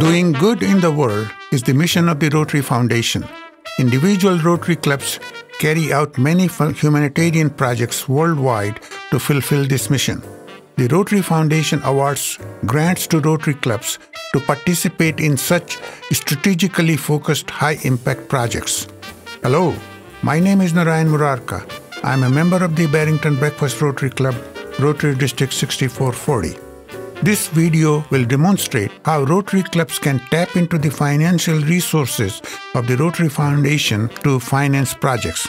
Doing good in the world is the mission of the Rotary Foundation. Individual Rotary clubs carry out many humanitarian projects worldwide to fulfill this mission. The Rotary Foundation awards grants to Rotary clubs to participate in such strategically focused high-impact projects. Hello, my name is Narayan Murarka. I'm a member of the Barrington Breakfast Rotary Club, Rotary District 6440. This video will demonstrate how Rotary clubs can tap into the financial resources of the Rotary Foundation to finance projects.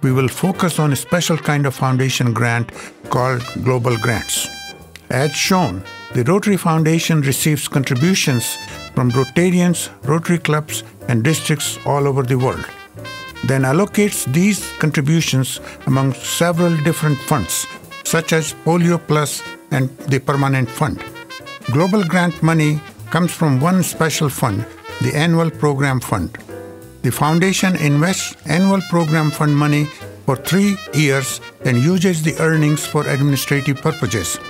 We will focus on a special kind of foundation grant called Global Grants. As shown, the Rotary Foundation receives contributions from Rotarians, Rotary clubs, and districts all over the world, then allocates these contributions among several different funds, such as Polio Plus and the Permanent Fund. Global grant money comes from one special fund, the Annual Program Fund. The foundation invests Annual Program Fund money for 3 years and uses the earnings for administrative purposes.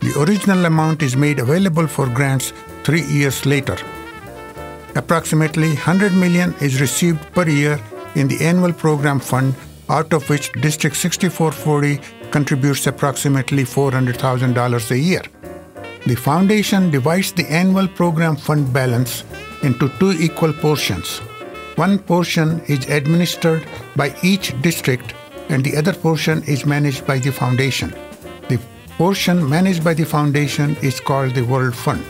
The original amount is made available for grants 3 years later. Approximately $100 million is received per year in the Annual Program Fund, out of which District 6440 contributes approximately $400,000 a year. The foundation divides the Annual Program Fund balance into 2 equal portions. One portion is administered by each district and the other portion is managed by the foundation. The portion managed by the foundation is called the World Fund.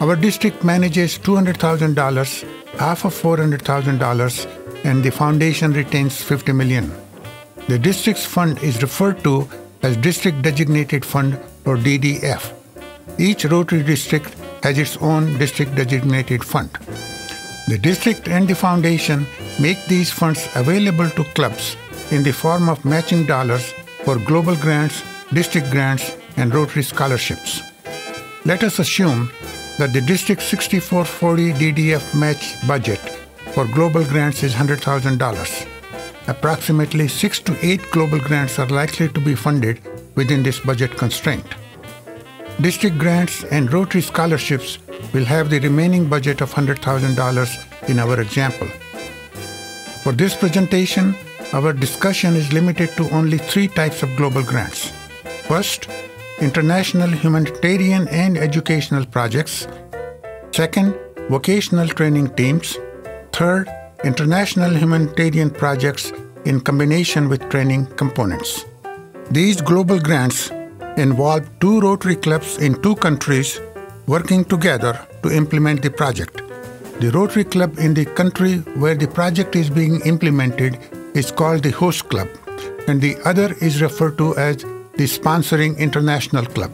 Our district manages $200,000, half of $400,000, and the foundation retains $50 million. The district's fund is referred to as District Designated Fund, or DDF. Each Rotary district has its own District Designated Fund. The district and the foundation make these funds available to clubs in the form of matching dollars for global grants, district grants, and Rotary scholarships. Let us assume that the District 6440 DDF match budget for global grants is $100,000. Approximately 6 to 8 global grants are likely to be funded within this budget constraint. District grants and Rotary scholarships will have the remaining budget of $100,000 in our example. For this presentation, our discussion is limited to only 3 types of global grants. First, international humanitarian and educational projects. Second, vocational training teams. Third, international humanitarian projects in combination with training components. These global grants involve 2 Rotary clubs in 2 countries working together to implement the project. The Rotary club in the country where the project is being implemented is called the host club, and the other is referred to as the sponsoring international club.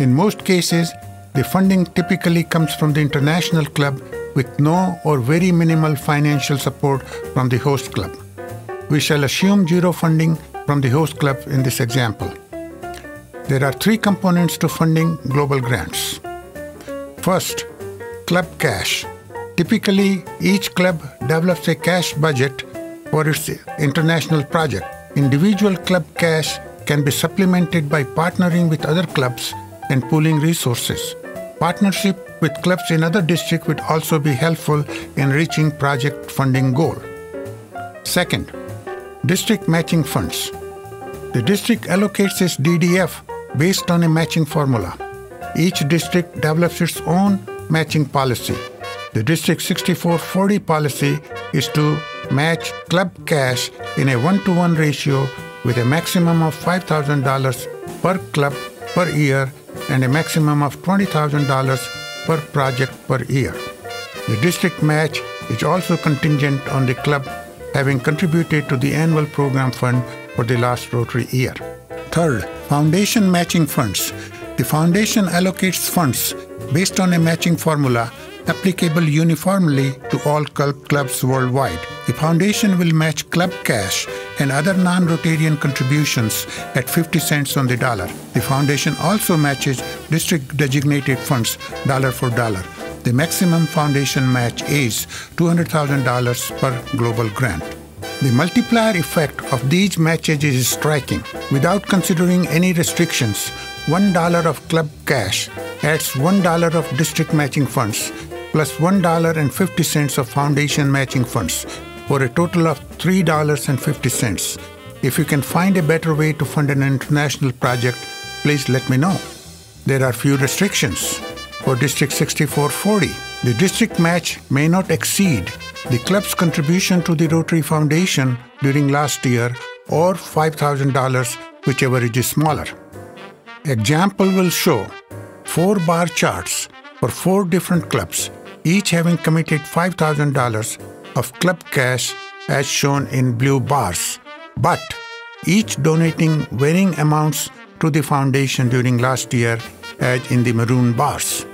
In most cases, the funding typically comes from the international club with no or very minimal financial support from the host club. We shall assume zero funding from the host club in this example. There are 3 components to funding global grants. First, club cash. Typically, each club develops a cash budget for its international project. Individual club cash can be supplemented by partnering with other clubs and pooling resources. Partnership with clubs in other districts would also be helpful in reaching project funding goal. Second, district matching funds. The district allocates its DDF based on a matching formula. Each district develops its own matching policy. The District 6440 policy is to match club cash in a 1-to-1 ratio with a maximum of $5,000 per club per year and a maximum of $20,000 per project per year. The district match is also contingent on the club having contributed to the Annual Program Fund for the last Rotary year. Third, foundation matching funds. The foundation allocates funds based on a matching formula applicable uniformly to all clubs worldwide. The foundation will match club cash and other non-Rotarian contributions at 50 cents on the dollar. The foundation also matches district designated funds dollar for dollar. The maximum foundation match is $200,000 per global grant. The multiplier effect of these matches is striking. Without considering any restrictions, $1 of club cash adds $1 of district matching funds, plus $1.50 of foundation matching funds, for a total of $3.50. If you can find a better way to fund an international project, please let me know. There are few restrictions. For District 6440, the district match may not exceed the club's contribution to the Rotary Foundation during last year or $5,000, whichever is smaller. Example will show 4 bar charts for 4 different clubs, each having committed $5,000 of club cash as shown in blue bars, but each donating varying amounts to the foundation during last year as in the maroon bars.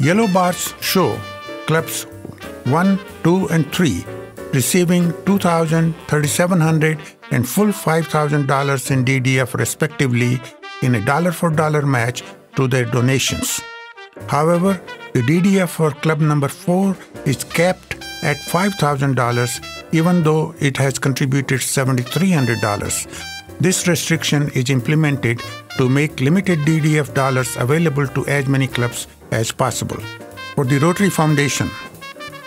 Yellow bars show clubs 1, 2 and 3 receiving $2,000, $3,700 and full $5,000 in DDF respectively in a dollar-for-dollar match to their donations. However, the DDF for club number 4 is capped at $5,000, even though it has contributed $7,300. This restriction is implemented to make limited DDF dollars available to as many clubs as possible. For the Rotary Foundation,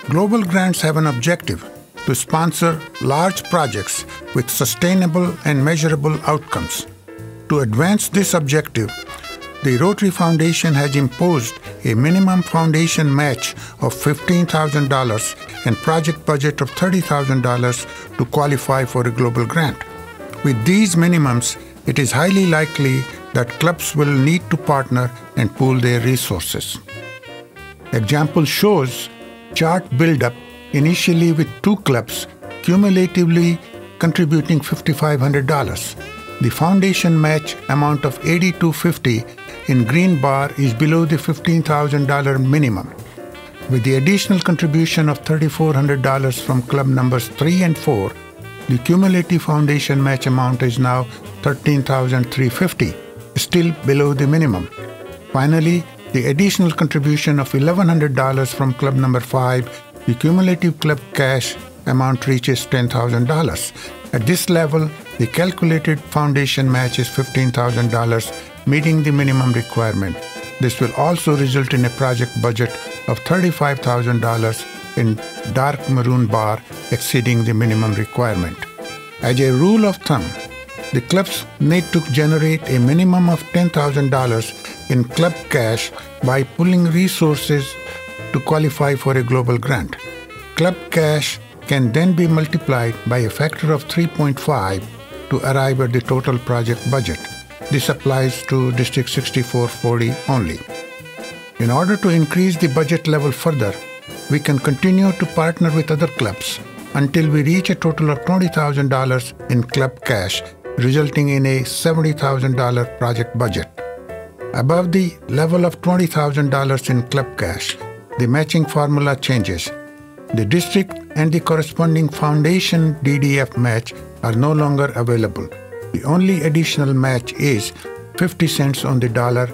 global grants have an objective to sponsor large projects with sustainable and measurable outcomes. To advance this objective, the Rotary Foundation has imposed a minimum foundation match of $15,000 and project budget of $30,000 to qualify for a global grant. With these minimums, it is highly likely that clubs will need to partner and pool their resources. Example shows chart build-up initially with 2 clubs cumulatively contributing $5,500. The foundation match amount of $8,250 in green bar is below the $15,000 minimum. With the additional contribution of $3,400 from club numbers 3 and 4, the cumulative foundation match amount is now $13,350, still below the minimum. Finally, the additional contribution of $1,100 from club number 5, the cumulative club cash amount reaches $10,000. At this level, the calculated foundation match is $15,000, meeting the minimum requirement. This will also result in a project budget of $35,000 in dark maroon bar, exceeding the minimum requirement. As a rule of thumb, the clubs need to generate a minimum of $10,000 in club cash by pooling resources to qualify for a global grant. Club cash can then be multiplied by a factor of 3.5 to arrive at the total project budget. This applies to District 6440 only. In order to increase the budget level further, we can continue to partner with other clubs until we reach a total of $20,000 in club cash, resulting in a $70,000 project budget. Above the level of $20,000 in club cash, the matching formula changes. The district and the corresponding foundation DDF match are no longer available. The only additional match is 50 cents on the dollar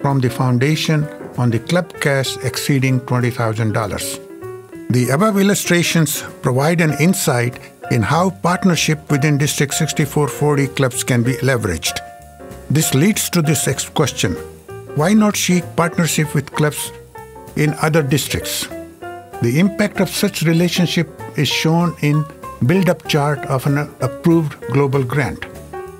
from the foundation on the club cash exceeding $20,000. The above illustrations provide an insight in how partnership within District 6440 clubs can be leveraged. This leads to this next question: why not seek partnership with clubs in other districts? The impact of such relationship is shown in build-up chart of an approved global grant.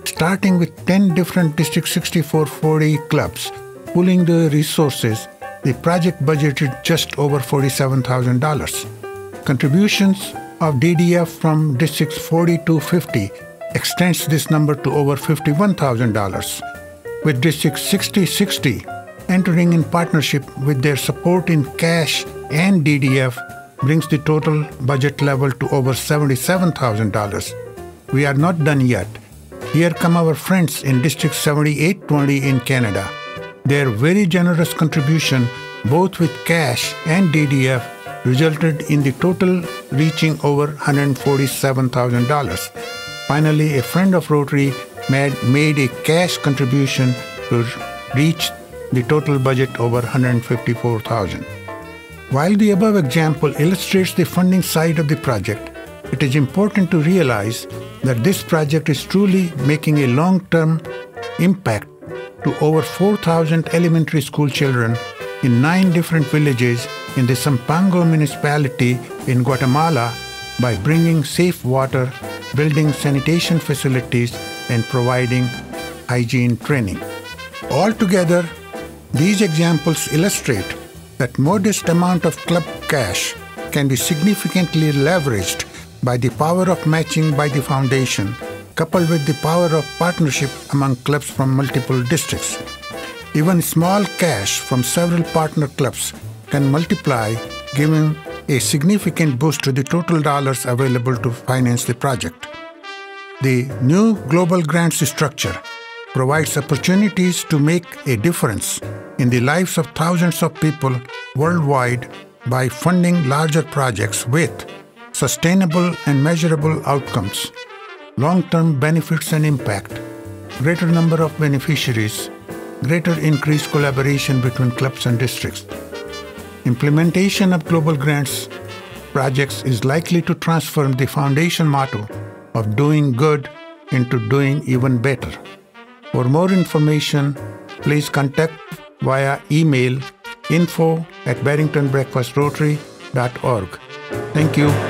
Starting with 10 different District 6440 clubs, pooling the resources, the project budgeted just over $47,000. Contributions of DDF from Districts 40 to 50 extends this number to over $51,000. With District 6060 entering in partnership with their support in cash and DDF brings the total budget level to over $77,000. We are not done yet. Here come our friends in District 7820 in Canada. Their very generous contribution, both with cash and DDF, resulted in the total reaching over $147,000. Finally, a friend of Rotary made a cash contribution to reach the total budget over $154,000. While the above example illustrates the funding side of the project, it is important to realize that this project is truly making a long-term impact to over 4,000 elementary school children in 9 different villages in the Sampango municipality in Guatemala by bringing safe water, building sanitation facilities, and providing hygiene training. Altogether, these examples illustrate that modest amount of club cash can be significantly leveraged by the power of matching by the foundation, coupled with the power of partnership among clubs from multiple districts. Even small cash from several partner clubs can multiply, giving a significant boost to the total dollars available to finance the project. The new global grants structure provides opportunities to make a difference in the lives of thousands of people worldwide by funding larger projects with sustainable and measurable outcomes, long-term benefits and impact, greater number of beneficiaries, greater increased collaboration between clubs and districts. Implementation of global grants projects is likely to transform the foundation motto of doing good into doing even better. For more information, please contact via email info@BarringtonBreakfastRotary.org. Thank you.